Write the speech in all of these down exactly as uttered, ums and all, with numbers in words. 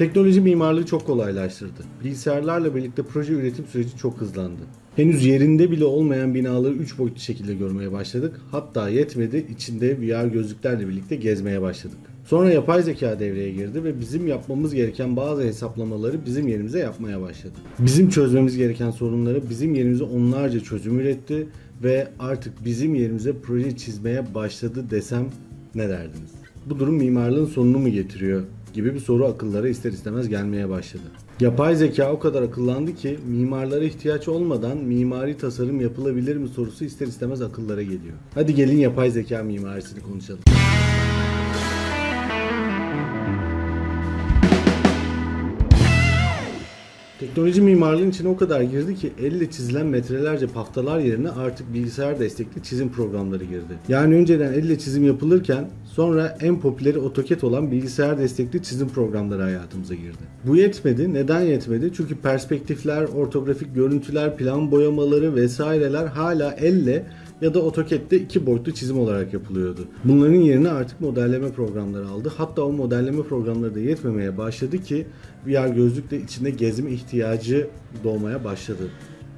Teknoloji mimarlığı çok kolaylaştırdı. Bilgisayarlarla birlikte proje üretim süreci çok hızlandı. Henüz yerinde bile olmayan binaları üç boyutlu şekilde görmeye başladık. Hatta yetmedi, içinde V R gözlüklerle birlikte gezmeye başladık. Sonra yapay zeka devreye girdi ve bizim yapmamız gereken bazı hesaplamaları bizim yerimize yapmaya başladı. Bizim çözmemiz gereken sorunları bizim yerimize onlarca çözüm üretti ve artık bizim yerimize proje çizmeye başladı desem ne derdiniz? Bu durum mimarlığın sonunu mu getiriyor gibi bir soru akıllara ister istemez gelmeye başladı. Yapay zeka o kadar akıllandı ki mimarlara ihtiyaç olmadan mimari tasarım yapılabilir mi sorusu ister istemez akıllara geliyor. Hadi gelin yapay zeka mimarisini konuşalım. Teknoloji mimarlığın içine o kadar girdi ki elle çizilen metrelerce paftalar yerine artık bilgisayar destekli çizim programları girdi. Yani önceden elle çizim yapılırken sonra en popüleri AutoCAD olan bilgisayar destekli çizim programları hayatımıza girdi. Bu yetmedi. Neden yetmedi? Çünkü perspektifler, ortografik görüntüler, plan boyamaları vesaireler hala elle ya da AutoCAD'de iki boyutlu çizim olarak yapılıyordu. Bunların yerine artık modelleme programları aldı. Hatta o modelleme programları da yetmemeye başladı ki V R gözlükle içinde gezme ihtiyacı doğmaya başladı.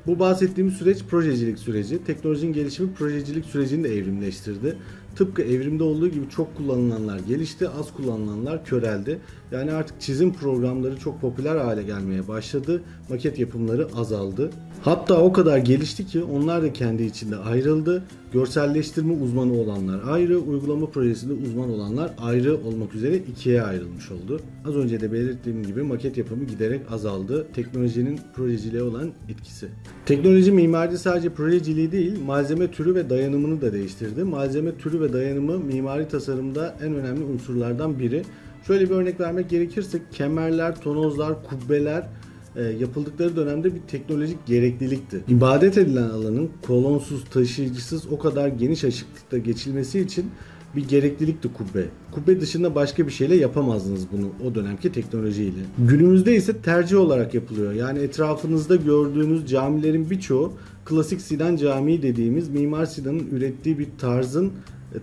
Bu bahsettiğim süreç projecilik süreci. Teknolojinin gelişimi projecilik sürecini de evrimleştirdi. Tıpkı evrimde olduğu gibi çok kullanılanlar gelişti, az kullanılanlar köreldi. Yani artık çizim programları çok popüler hale gelmeye başladı. Maket yapımları azaldı. Hatta o kadar gelişti ki onlar da kendi içinde ayrıldı. Görselleştirme uzmanı olanlar ayrı, uygulama projesinde uzman olanlar ayrı olmak üzere ikiye ayrılmış oldu. Az önce de belirttiğim gibi maket yapımı giderek azaldı. Teknolojinin projeciliğe olan etkisi. Teknoloji mimaride sadece projeciliği değil, malzeme türü ve dayanımını da değiştirdi. Malzeme türü ve dayanımı mimari tasarımda en önemli unsurlardan biri. Şöyle bir örnek vermek gerekirse kemerler, tonozlar, kubbeler e, yapıldıkları dönemde bir teknolojik gereklilikti. İbadet edilen alanın kolonsuz, taşıyıcısız o kadar geniş açıklıkta geçilmesi için bir gereklilikti kubbe. Kubbe dışında başka bir şeyle yapamazdınız bunu o dönemki teknolojiyle. Günümüzde ise tercih olarak yapılıyor. Yani etrafınızda gördüğünüz camilerin birçoğu klasik Sinan Camii dediğimiz Mimar Sinan'ın ürettiği bir tarzın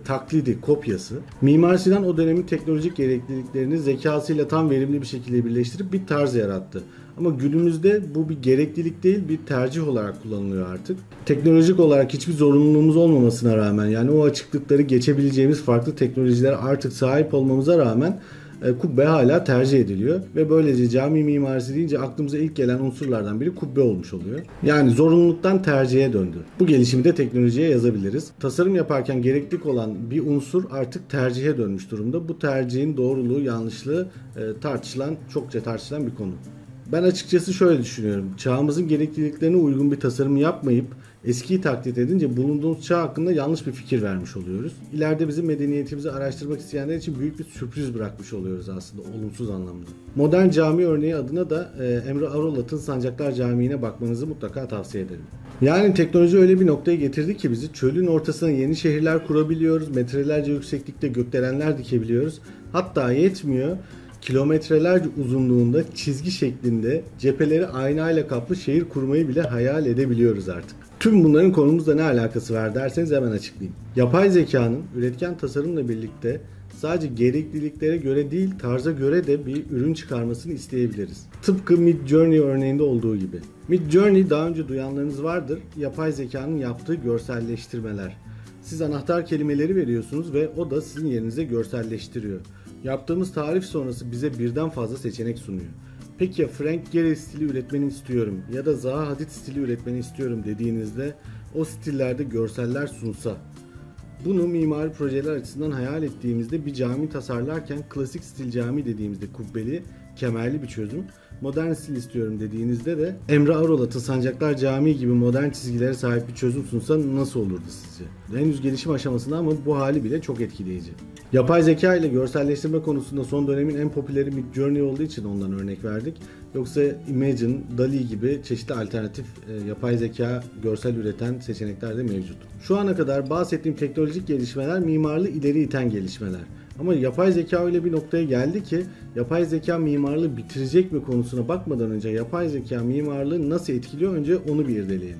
taklidi, kopyası. Mimar Sinan o dönemin teknolojik gerekliliklerini zekasıyla tam verimli bir şekilde birleştirip bir tarz yarattı. Ama günümüzde bu bir gereklilik değil, bir tercih olarak kullanılıyor artık. Teknolojik olarak hiçbir zorunluluğumuz olmamasına rağmen, yani o açıklıkları geçebileceğimiz farklı teknolojilere artık sahip olmamıza rağmen kubbe hala tercih ediliyor ve böylece cami mimarisi deyince aklımıza ilk gelen unsurlardan biri kubbe olmuş oluyor. Yani zorunluluktan tercihe döndü. Bu gelişimi de teknolojiye yazabiliriz. Tasarım yaparken gerekli olan bir unsur artık tercihe dönmüş durumda. Bu tercihin doğruluğu, yanlışlığı tartışılan, çokça tartışılan bir konu. Ben açıkçası şöyle düşünüyorum. Çağımızın gerekliliklerine uygun bir tasarım yapmayıp eskiyi taklit edince bulunduğumuz çağ hakkında yanlış bir fikir vermiş oluyoruz. İleride bizim medeniyetimizi araştırmak isteyenler için büyük bir sürpriz bırakmış oluyoruz aslında olumsuz anlamda. Modern cami örneği adına da Emre Arolat'ın Sancaklar Camii'ne bakmanızı mutlaka tavsiye ederim. Yani teknoloji öyle bir noktaya getirdi ki bizi çölün ortasına yeni şehirler kurabiliyoruz, metrelerce yükseklikte gökdelenler dikebiliyoruz. Hatta yetmiyor, kilometrelerce uzunluğunda çizgi şeklinde cepheleri aynayla kaplı şehir kurmayı bile hayal edebiliyoruz artık. Tüm bunların konumuzla ne alakası var derseniz hemen açıklayayım. Yapay zekanın üretken tasarımla birlikte sadece gerekliliklere göre değil, tarza göre de bir ürün çıkarmasını isteyebiliriz. Tıpkı Midjourney örneğinde olduğu gibi. Midjourney daha önce duyanlarınız vardır. Yapay zekanın yaptığı görselleştirmeler. Siz anahtar kelimeleri veriyorsunuz ve o da sizin yerinize görselleştiriyor. Yaptığımız tarif sonrası bize birden fazla seçenek sunuyor. Peki ya Frank Gehry stili üretmeni istiyorum ya da Zaha Hadid stili üretmeni istiyorum dediğinizde o stillerde görseller sunsa? Bunu mimari projeler açısından hayal ettiğimizde bir cami tasarlarken klasik stil cami dediğimizde kubbeli, kemerli bir çözüm, modern stil istiyorum dediğinizde de Emre Arolat'ın Sancaklar Camii gibi modern çizgilere sahip bir çözüm sunsa nasıl olurdu sizce? Henüz gelişim aşamasında ama bu hali bile çok etkileyici. Yapay zeka ile görselleştirme konusunda son dönemin en popüleri Midjourney olduğu için ondan örnek verdik. Yoksa Imagen, D A L L-E gibi çeşitli alternatif yapay zeka görsel üreten seçenekler de mevcut. Şu ana kadar bahsettiğim teknolojik gelişmeler mimarlığı ileri iten gelişmeler. Ama yapay zeka öyle bir noktaya geldi ki yapay zeka mimarlığı bitirecek mi konusuna bakmadan önce yapay zeka mimarlığı nasıl etkiliyor önce onu bir irdeleyelim.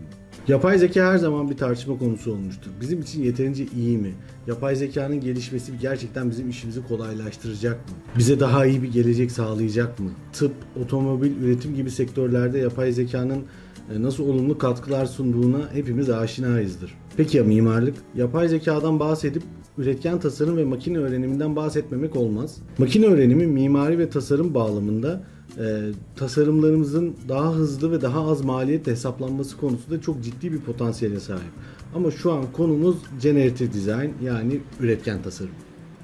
Yapay zeka her zaman bir tartışma konusu olmuştur. Bizim için yeterince iyi mi? Yapay zekanın gelişmesi gerçekten bizim işimizi kolaylaştıracak mı? Bize daha iyi bir gelecek sağlayacak mı? Tıp, otomobil, üretim gibi sektörlerde yapay zekanın nasıl olumlu katkılar sunduğuna hepimiz aşinayızdır. Peki ya mimarlık? Yapay zekadan bahsedip üretken tasarım ve makine öğreniminden bahsetmemek olmaz. Makine öğrenimi mimari ve tasarım bağlamında e, tasarımlarımızın daha hızlı ve daha az maliyetle hesaplanması konusunda çok ciddi bir potansiyele sahip. Ama şu an konumuz Generative Design, yani üretken tasarım.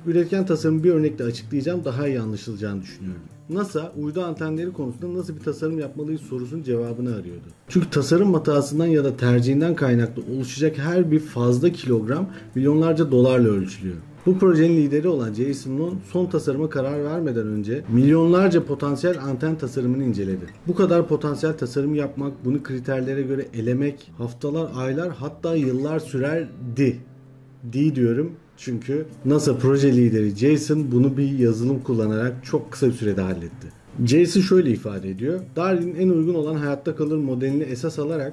Üretken tasarımı bir örnekle açıklayacağım, daha iyi anlaşılacağını düşünüyorum. NASA, uydu antenleri konusunda nasıl bir tasarım yapmalıyız sorusunun cevabını arıyordu. Çünkü tasarım hatasından ya da tercihinden kaynaklı oluşacak her bir fazla kilogram milyonlarca dolarla ölçülüyor. Bu projenin lideri olan Jason Lohn, son tasarıma karar vermeden önce milyonlarca potansiyel anten tasarımını inceledi. Bu kadar potansiyel tasarım yapmak, bunu kriterlere göre elemek haftalar, aylar, hatta yıllar sürerdi. Di diyorum. Çünkü NASA proje lideri Jason bunu bir yazılım kullanarak çok kısa bir sürede halletti. Jason şöyle ifade ediyor. Darwin'in en uygun olan hayatta kalır modelini esas alarak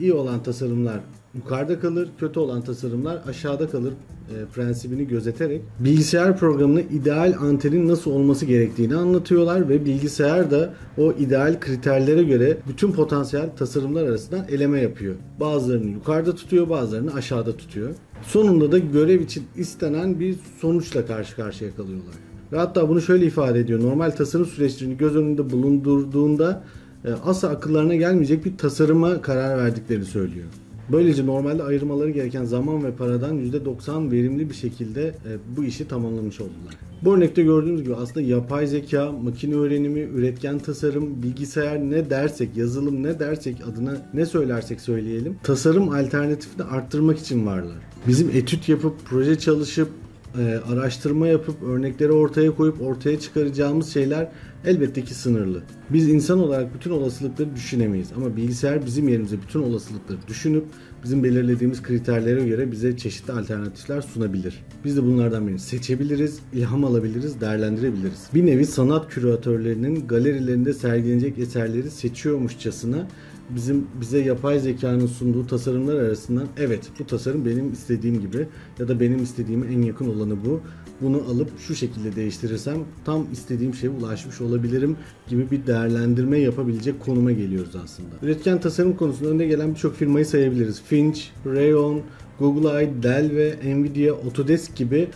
iyi olan tasarımlar yukarıda kalır, kötü olan tasarımlar aşağıda kalır e, prensibini gözeterek bilgisayar programına ideal antenin nasıl olması gerektiğini anlatıyorlar ve bilgisayar da o ideal kriterlere göre bütün potansiyel tasarımlar arasından eleme yapıyor. Bazılarını yukarıda tutuyor, bazılarını aşağıda tutuyor. Sonunda da görev için istenen bir sonuçla karşı karşıya kalıyorlar. Ve hatta bunu şöyle ifade ediyor. Normal tasarım süreçlerini göz önünde bulundurduğunda e, asla akıllarına gelmeyecek bir tasarıma karar verdiklerini söylüyor. Böylece normalde ayırmaları gereken zaman ve paradan yüzde doksan verimli bir şekilde bu işi tamamlamış oldular. Bu örnekte gördüğünüz gibi aslında yapay zeka, makine öğrenimi, üretken tasarım, bilgisayar ne dersek, yazılım ne dersek adına ne söylersek söyleyelim, tasarım alternatifini arttırmak için varlar. Bizim etüt yapıp, proje çalışıp, araştırma yapıp, örnekleri ortaya koyup ortaya çıkaracağımız şeyler elbette ki sınırlı. Biz insan olarak bütün olasılıkları düşünemeyiz ama bilgisayar bizim yerimize bütün olasılıkları düşünüp bizim belirlediğimiz kriterlere göre bize çeşitli alternatifler sunabilir. Biz de bunlardan birini seçebiliriz, ilham alabiliriz, değerlendirebiliriz. Bir nevi sanat küratörlerinin galerilerinde sergilenecek eserleri seçiyormuşçasına bizim bize yapay zekanın sunduğu tasarımlar arasından evet bu tasarım benim istediğim gibi ya da benim istediğime en yakın olanı bu. Bunu alıp şu şekilde değiştirirsem tam istediğim şeye ulaşmış olabilirim gibi bir değerlendirme yapabilecek konuma geliyoruz aslında. Üretken tasarım konusunda önde gelen birçok firmayı sayabiliriz. Finch, Rayon, Google A I, Dell ve Nvidia, Autodesk gibi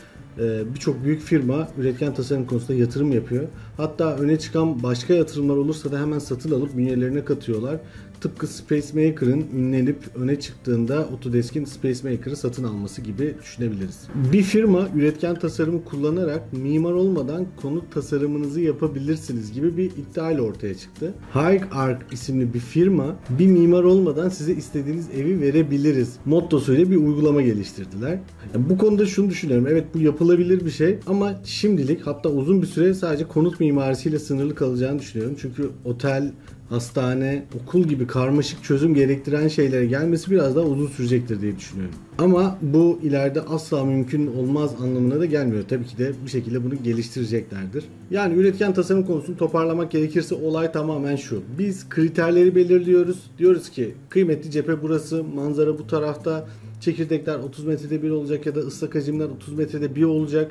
birçok büyük firma üretken tasarım konusunda yatırım yapıyor. Hatta öne çıkan başka yatırımlar olursa da hemen satın alıp bünyelerine katıyorlar. Tıpkı Space Maker'ın ünlenip öne çıktığında Autodesk'in Space Maker'ı satın alması gibi düşünebiliriz. Bir firma üretken tasarımı kullanarak mimar olmadan konut tasarımınızı yapabilirsiniz gibi bir iddia ile ortaya çıktı. High Arc isimli bir firma bir mimar olmadan size istediğiniz evi verebiliriz mottosuyla bir uygulama geliştirdiler. Yani bu konuda şunu düşünüyorum. Evet bu yapılabilir bir şey ama şimdilik hatta uzun bir süre sadece konut mimarisiyle sınırlı kalacağını düşünüyorum. Çünkü otel, hastane, okul gibi karmaşık çözüm gerektiren şeylere gelmesi biraz daha uzun sürecektir diye düşünüyorum. Ama bu ileride asla mümkün olmaz anlamına da gelmiyor. Tabii ki de bir şekilde bunu geliştireceklerdir. Yani üretken tasarım konusunu toparlamak gerekirse olay tamamen şu. Biz kriterleri belirliyoruz. Diyoruz ki kıymetli cephe burası, manzara bu tarafta, çekirdekler otuz metrede bir olacak ya da ıslak hacimler otuz metrede bir olacak.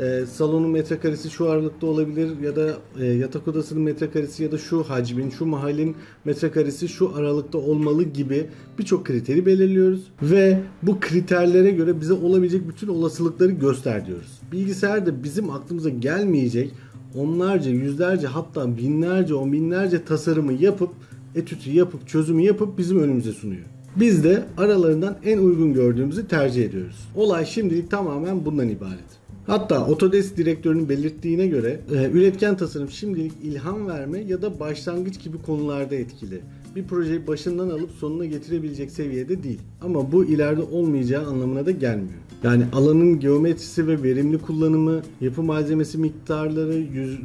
E, salonun metrekaresi şu aralıkta olabilir ya da e, yatak odasının metrekaresi ya da şu hacmin, şu mahalin metrekaresi şu aralıkta olmalı gibi birçok kriteri belirliyoruz. Ve bu kriterlere göre bize olabilecek bütün olasılıkları göster diyoruz. Bilgisayarda bizim aklımıza gelmeyecek onlarca, yüzlerce hatta binlerce, on binlerce tasarımı yapıp, etütü yapıp, çözümü yapıp bizim önümüze sunuyor. Biz de aralarından en uygun gördüğümüzü tercih ediyoruz. Olay şimdilik tamamen bundan ibaret. Hatta Autodesk direktörünün belirttiğine göre üretken tasarım şimdilik ilham verme ya da başlangıç gibi konularda etkili. Bir projeyi başından alıp sonuna getirebilecek seviyede değil. Ama bu ileride olmayacağı anlamına da gelmiyor. Yani alanın geometrisi ve verimli kullanımı, yapı malzemesi miktarları,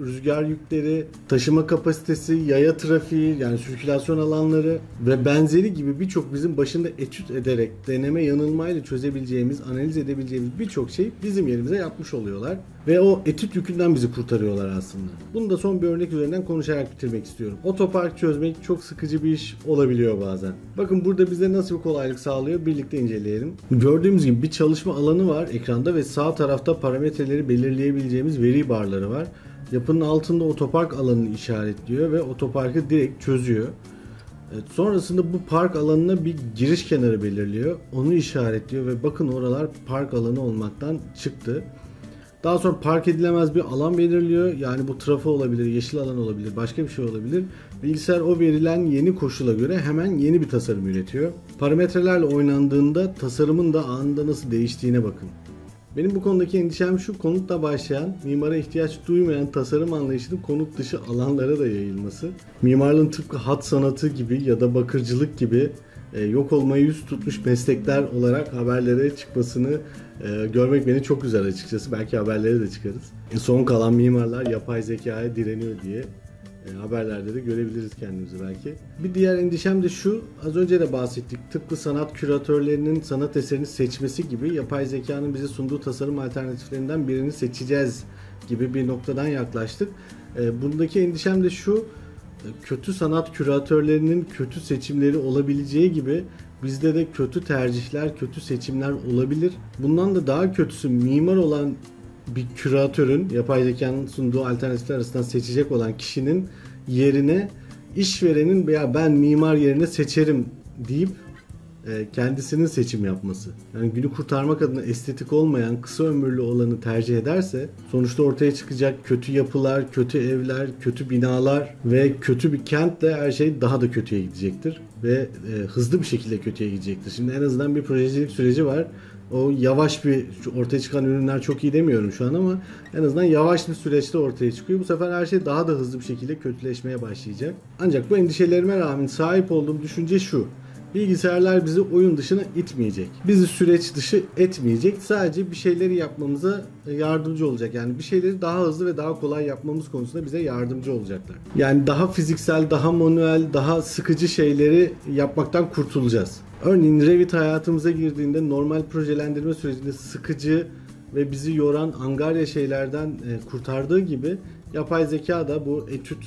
rüzgar yükleri, taşıma kapasitesi, yaya trafiği yani sirkülasyon alanları ve benzeri gibi birçok bizim başında etüt ederek deneme yanılmayla çözebileceğimiz, analiz edebileceğimiz birçok şey bizim yerimize yapmış oluyorlar. Ve o etüt yükünden bizi kurtarıyorlar aslında. Bunu da son bir örnek üzerinden konuşarak bitirmek istiyorum. Otopark çözmek çok sıkıcı bir iş olabiliyor bazen. Bakın burada bize nasıl bir kolaylık sağlıyor birlikte inceleyelim. Gördüğümüz gibi bir çalışma alanı var ekranda ve sağ tarafta parametreleri belirleyebileceğimiz veri barları var. Yapının altında otopark alanını işaretliyor ve otoparkı direkt çözüyor. Sonrasında bu park alanına bir giriş kenarı belirliyor. Onu işaretliyor ve bakın oralar park alanı olmaktan çıktı. Daha sonra park edilemez bir alan belirliyor. Yani bu trafo olabilir, yeşil alan olabilir, başka bir şey olabilir. Bilgisayar o verilen yeni koşula göre hemen yeni bir tasarım üretiyor. Parametrelerle oynandığında tasarımın da anında nasıl değiştiğine bakın. Benim bu konudaki endişem şu, konutla başlayan, mimara ihtiyaç duymayan tasarım anlayışının konut dışı alanlara da yayılması. Mimarlığın tıpkı hat sanatı gibi ya da bakırcılık gibi e, yok olmayı yüz tutmuş meslekler olarak haberlere çıkmasını e, görmek beni çok üzer açıkçası. Belki haberlere de çıkarız. E, son kalan mimarlar yapay zekaya direniyor diye e, haberlerde de görebiliriz kendimizi belki. Bir diğer endişem de şu, az önce de bahsettik, tıpkı sanat küratörlerinin sanat eserini seçmesi gibi yapay zekanın bize sunduğu tasarım alternatiflerinden birini seçeceğiz gibi bir noktadan yaklaştık. E, bundaki endişem de şu, kötü sanat küratörlerinin kötü seçimleri olabileceği gibi bizde de kötü tercihler, kötü seçimler olabilir. Bundan da daha kötüsü, mimar olan bir küratörün, yapay zekanın sunduğu alternatifler arasından seçecek olan kişinin yerine işverenin veya ben mimar yerine seçerim deyip kendisinin seçim yapması. Yani günü kurtarmak adına estetik olmayan, kısa ömürlü olanı tercih ederse sonuçta ortaya çıkacak kötü yapılar, kötü evler, kötü binalar ve kötü bir kentle her şey daha da kötüye gidecektir. Ve e, hızlı bir şekilde kötüye gidecektir. Şimdi en azından bir projecilik süreci var. O yavaş bir, ortaya çıkan ürünler çok iyi demiyorum şu an ama en azından yavaş bir süreçte ortaya çıkıyor. Bu sefer her şey daha da hızlı bir şekilde kötüleşmeye başlayacak. Ancak bu endişelerime rağmen sahip olduğum düşünce şu. Bilgisayarlar bizi oyun dışına itmeyecek. Bizi süreç dışı etmeyecek. Sadece bir şeyleri yapmamıza yardımcı olacak. Yani bir şeyleri daha hızlı ve daha kolay yapmamız konusunda bize yardımcı olacaklar. Yani daha fiziksel, daha manuel, daha sıkıcı şeyleri yapmaktan kurtulacağız. Örneğin Revit hayatımıza girdiğinde normal projelendirme sürecinde sıkıcı ve bizi yoran angarya şeylerden kurtardığı gibi yapay zeka da bu etüt,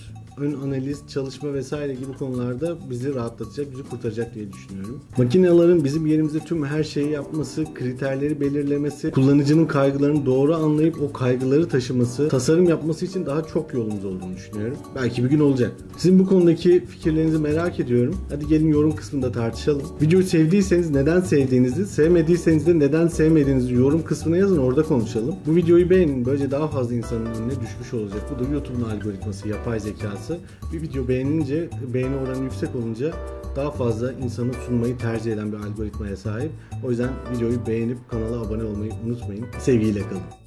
ön analiz, çalışma vesaire gibi konularda bizi rahatlatacak, bizi kurtaracak diye düşünüyorum. Makinelerin bizim yerimizde tüm her şeyi yapması, kriterleri belirlemesi, kullanıcının kaygılarını doğru anlayıp o kaygıları taşıması, tasarım yapması için daha çok yolumuz olduğunu düşünüyorum. Belki bir gün olacak. Sizin bu konudaki fikirlerinizi merak ediyorum. Hadi gelin yorum kısmında tartışalım. Videoyu sevdiyseniz neden sevdiğinizi, sevmediyseniz de neden sevmediğinizi yorum kısmına yazın, orada konuşalım. Bu videoyu beğenin, böylece daha fazla insanın önüne düşmüş olacak. Bu da YouTube'un algoritması, yapay zekası. Bir video beğenince, beğeni oranı yüksek olunca daha fazla insanı sunmayı tercih eden bir algoritmaya sahip. O yüzden videoyu beğenip kanala abone olmayı unutmayın. Sevgiyle kalın.